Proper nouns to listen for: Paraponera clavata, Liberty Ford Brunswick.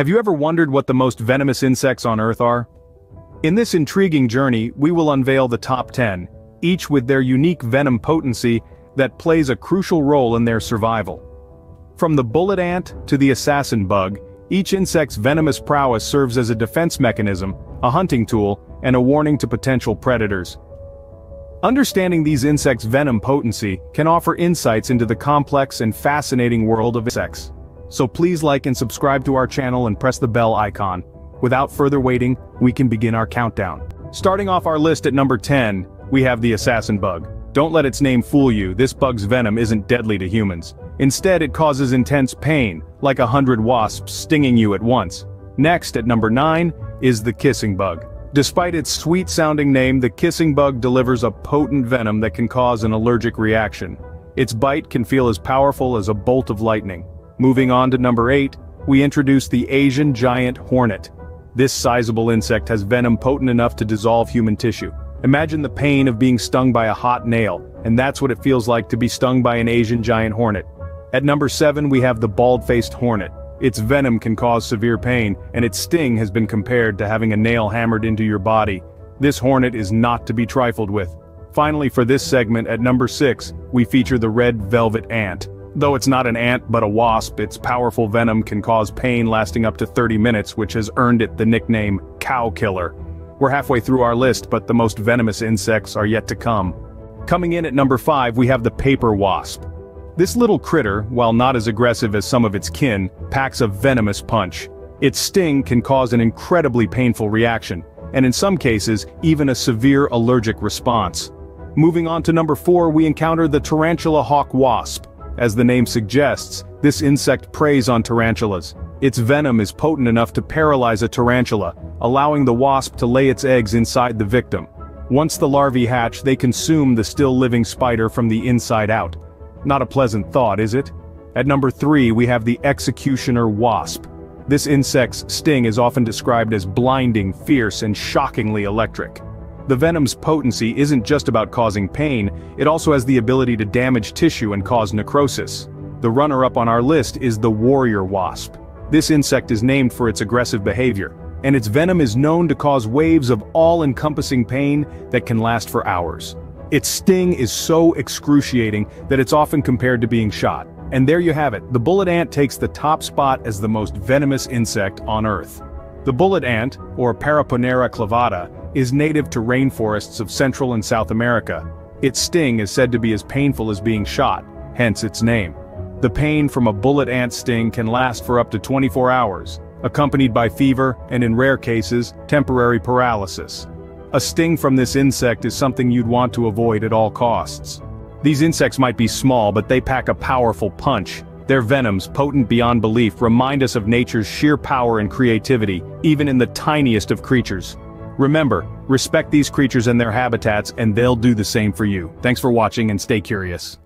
Have you ever wondered what the most venomous insects on Earth are? In this intriguing journey, we will unveil the top 10, each with their unique venom potency that plays a crucial role in their survival. From the bullet ant to the assassin bug, each insect's venomous prowess serves as a defense mechanism, a hunting tool, and a warning to potential predators. Understanding these insects' venom potency can offer insights into the complex and fascinating world of insects. So please like and subscribe to our channel and press the bell icon. Without further waiting, we can begin our countdown. Starting off our list at number 10, we have the assassin bug. Don't let its name fool you, this bug's venom isn't deadly to humans. Instead, it causes intense pain, like 100 wasps stinging you at once. Next, at number 9, is the kissing bug. Despite its sweet-sounding name, the kissing bug delivers a potent venom that can cause an allergic reaction. Its bite can feel as powerful as a bolt of lightning. Moving on to number 8, we introduce the Asian giant hornet. This sizable insect has venom potent enough to dissolve human tissue. Imagine the pain of being stung by a hot nail, and that's what it feels like to be stung by an Asian giant hornet. At number 7, we have the bald-faced hornet. Its venom can cause severe pain, and its sting has been compared to having a nail hammered into your body. This hornet is not to be trifled with. Finally, for this segment, at number 6, we feature the red velvet ant. Though it's not an ant but a wasp, its powerful venom can cause pain lasting up to 30 minutes, which has earned it the nickname cow killer. We're halfway through our list, but the most venomous insects are yet to come. Coming in at number 5, we have the paper wasp. This little critter, while not as aggressive as some of its kin, packs a venomous punch. Its sting can cause an incredibly painful reaction, and in some cases, even a severe allergic response. Moving on to number 4, we encounter the tarantula hawk wasp. As the name suggests, this insect preys on tarantulas. Its venom is potent enough to paralyze a tarantula, allowing the wasp to lay its eggs inside the victim. Once the larvae hatch, they consume the still-living spider from the inside out. Not a pleasant thought, is it? At number 3, we have the executioner wasp. This insect's sting is often described as blinding, fierce, and shockingly electric. The venom's potency isn't just about causing pain, it also has the ability to damage tissue and cause necrosis. The runner-up on our list is the warrior wasp. This insect is named for its aggressive behavior, and its venom is known to cause waves of all-encompassing pain that can last for hours. Its sting is so excruciating that it's often compared to being shot. And there you have it, the bullet ant takes the top spot as the most venomous insect on Earth. The bullet ant, or Paraponera clavata, is native to rainforests of Central and South America. Its sting is said to be as painful as being shot, hence its name. The pain from a bullet ant sting can last for up to 24 hours, accompanied by fever and, in rare cases, temporary paralysis. A sting from this insect is something you'd want to avoid at all costs. These insects might be small, but they pack a powerful punch. Their venoms, potent beyond belief, remind us of nature's sheer power and creativity, even in the tiniest of creatures. Remember, respect these creatures and their habitats, and they'll do the same for you. Thanks for watching and stay curious.